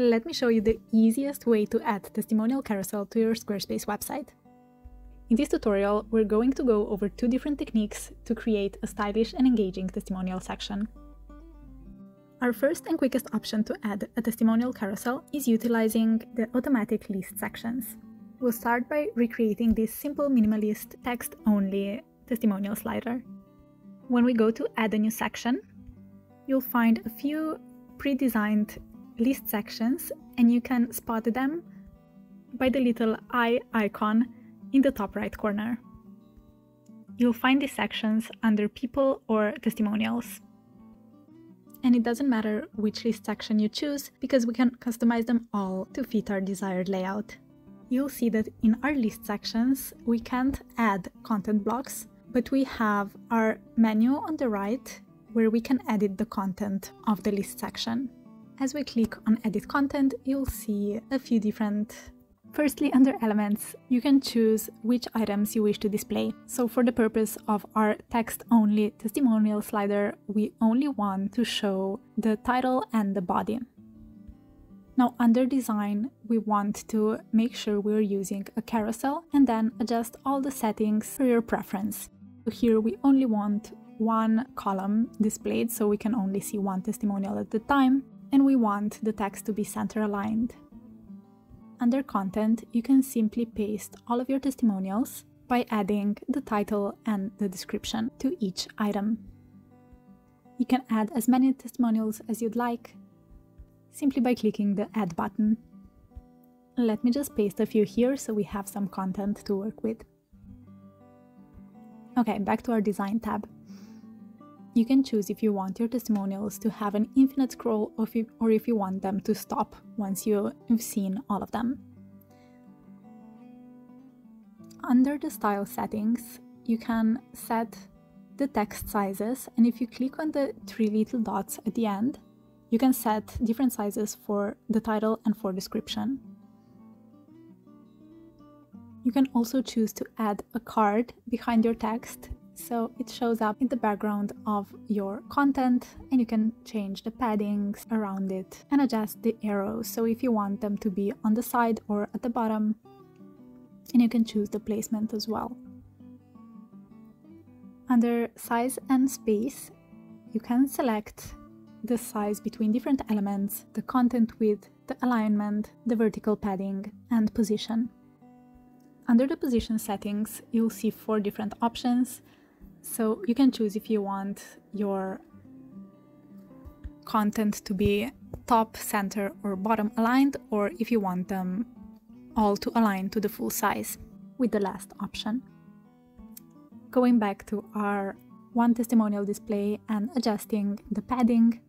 Let me show you the easiest way to add testimonial carousel to your Squarespace website. In this tutorial, we're going to go over two different techniques to create a stylish and engaging testimonial section. Our first and quickest option to add a testimonial carousel is utilizing the automatic list sections. We'll start by recreating this simple minimalist text-only testimonial slider. When we go to add a new section, you'll find a few pre-designed list sections, and you can spot them by the little eye icon in the top right corner. You'll find these sections under people or testimonials. And it doesn't matter which list section you choose, because we can customize them all to fit our desired layout. You'll see that in our list sections, we can't add content blocks, but we have our menu on the right where we can edit the content of the list section. As we click on Edit Content, you'll see a few different. Firstly, under Elements, you can choose which items you wish to display. So for the purpose of our text-only testimonial slider, we only want to show the title and the body. Now, under Design, we want to make sure we're using a carousel and then adjust all the settings for your preference. So here we only want one column displayed, so we can only see one testimonial at a time, and we want the text to be center aligned. Under Content, you can simply paste all of your testimonials by adding the title and the description to each item. You can add as many testimonials as you'd like, simply by clicking the Add button. Let me just paste a few here so we have some content to work with. Okay, back to our Design tab. You can choose if you want your testimonials to have an infinite scroll or if you want them to stop once you've seen all of them. Under the style settings, you can set the text sizes, and if you click on the three little dots at the end, you can set different sizes for the title and for description. You can also choose to add a card behind your text, so it shows up in the background of your content, and you can change the paddings around it and adjust the arrows, so if you want them to be on the side or at the bottom, and you can choose the placement as well. Under Size and Space, you can select the size between different elements, the content width, the alignment, the vertical padding, and position. Under the position settings, you'll see four different options. So you can choose if you want your content to be top, center, or bottom aligned, or if you want them all to align to the full size with the last option. Going back to our one testimonial display and adjusting the padding,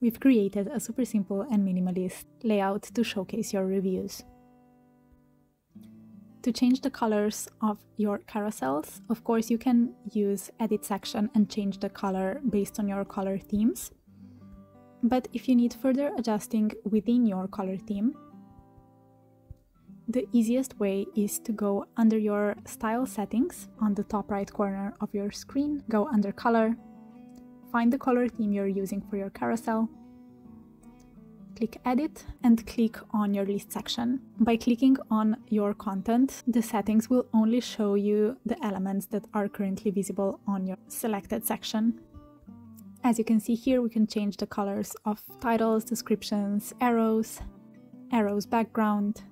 we've created a super simple and minimalist layout to showcase your reviews. To change the colors of your carousels, of course, you can use Edit section and change the color based on your color themes. But if you need further adjusting within your color theme, the easiest way is to go under your Style settings on the top right corner of your screen, go under Color, find the color theme you're using for your carousel, click Edit and click on your list section. By clicking on your content, the settings will only show you the elements that are currently visible on your selected section. As you can see here, we can change the colors of titles, descriptions, arrows background,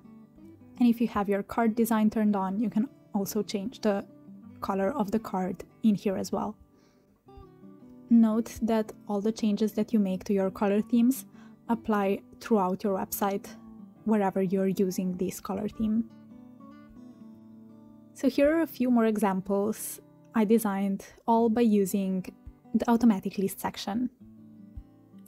and if you have your card design turned on, you can also change the color of the card in here as well. Note that all the changes that you make to your color themes apply throughout your website, wherever you're using this color theme. So here are a few more examples I designed, all by using the automatic list section.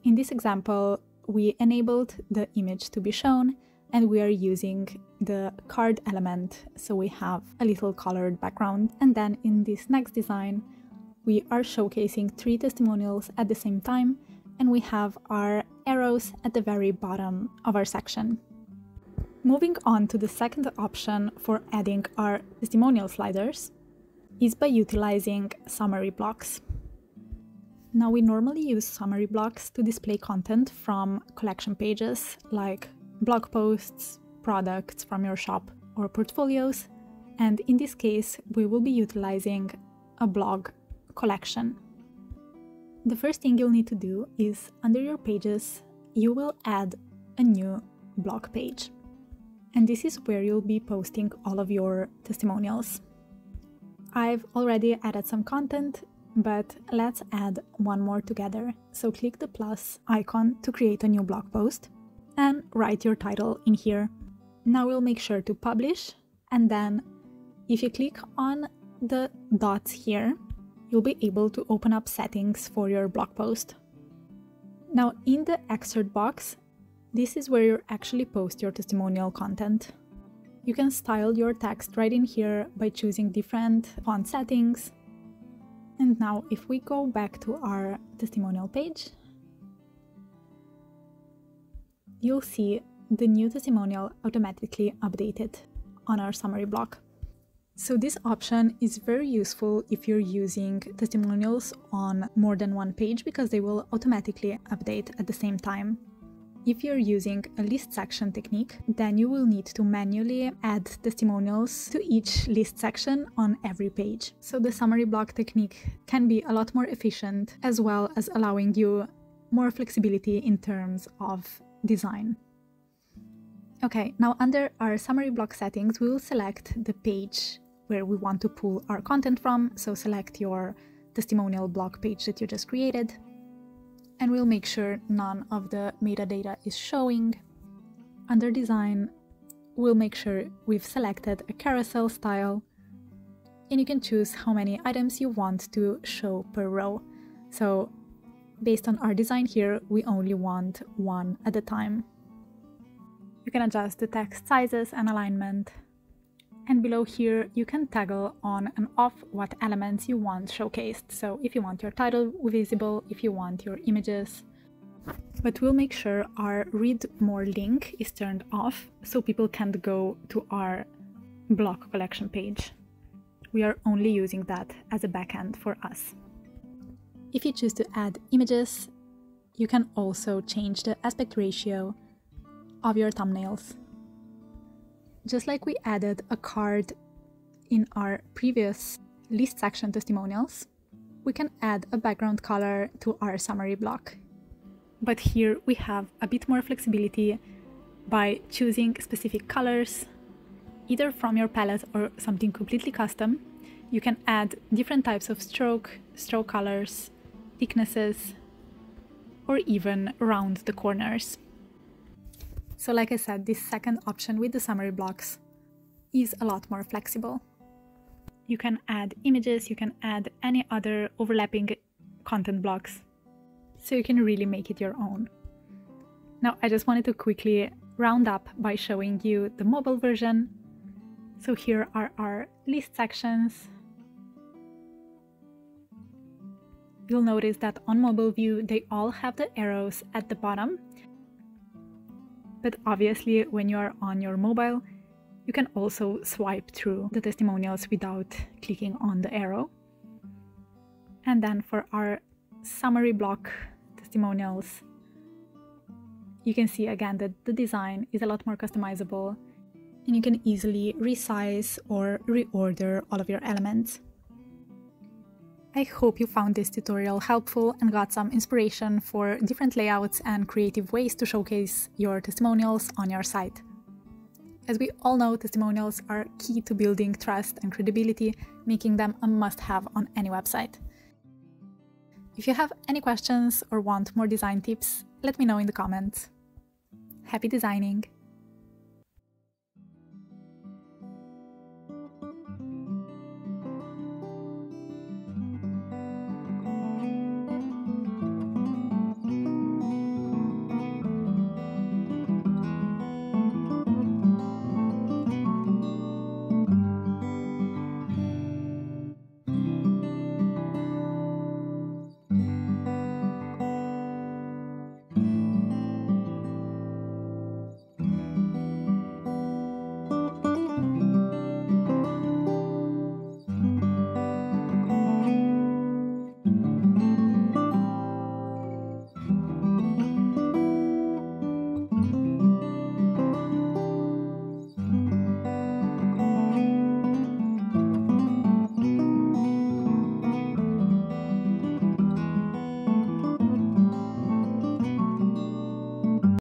In this example, we enabled the image to be shown, and we are using the card element, so we have a little colored background. And then in this next design, we are showcasing three testimonials at the same time, and we have our arrows at the very bottom of our section. Moving on to the second option for adding our testimonial sliders is by utilizing summary blocks. Now, we normally use summary blocks to display content from collection pages like blog posts, products from your shop, or portfolios, and in this case we will be utilizing a blog collection. The first thing you'll need to do is, under your pages, you will add a new blog page. And this is where you'll be posting all of your testimonials. I've already added some content, but let's add one more together. So click the plus icon to create a new blog post and write your title in here. Now we'll make sure to publish, and then if you click on the dots here, you'll be able to open up settings for your blog post. Now in the excerpt box, this is where you actually post your testimonial content. You can style your text right in here by choosing different font settings. And now if we go back to our testimonial page, you'll see the new testimonial automatically updated on our summary block. So this option is very useful if you're using testimonials on more than one page, because they will automatically update at the same time. If you're using a list section technique, then you will need to manually add testimonials to each list section on every page. So the summary block technique can be a lot more efficient, as well as allowing you more flexibility in terms of design. Okay, now under our summary block settings, we will select the page where we want to pull our content from. So select your testimonial blog page that you just created. And we'll make sure none of the metadata is showing. Under design, we'll make sure we've selected a carousel style, and you can choose how many items you want to show per row. So based on our design here, we only want one at a time. You can adjust the text sizes and alignment. And below here, you can toggle on and off what elements you want showcased. So if you want your title visible, if you want your images. But we'll make sure our read more link is turned off, so people can't go to our blog collection page. We are only using that as a backend for us. If you choose to add images, you can also change the aspect ratio of your thumbnails. Just like we added a card in our previous list section testimonials, we can add a background color to our summary block. But here we have a bit more flexibility by choosing specific colors, either from your palette or something completely custom. You can add different types of stroke colors, thicknesses, or even round the corners. So like I said, this second option with the summary blocks is a lot more flexible. You can add images, you can add any other overlapping content blocks, so you can really make it your own. Now, I just wanted to quickly round up by showing you the mobile version. So here are our list sections. You'll notice that on mobile view, they all have the arrows at the bottom. But obviously, when you are on your mobile, you can also swipe through the testimonials without clicking on the arrow. And then for our summary block testimonials, you can see again that the design is a lot more customizable, and you can easily resize or reorder all of your elements. I hope you found this tutorial helpful and got some inspiration for different layouts and creative ways to showcase your testimonials on your site. As we all know, testimonials are key to building trust and credibility, making them a must-have on any website. If you have any questions or want more design tips, let me know in the comments. Happy designing!